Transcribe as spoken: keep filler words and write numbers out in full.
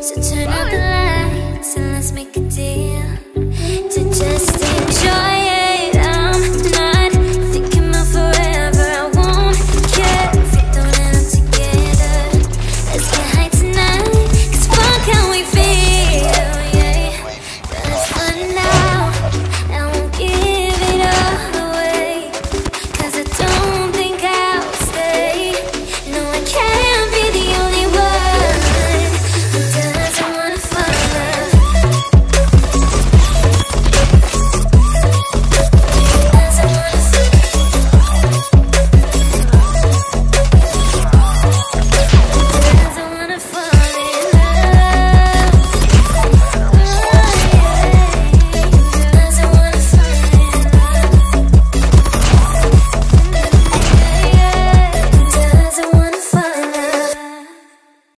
So turn out the lights and let's make it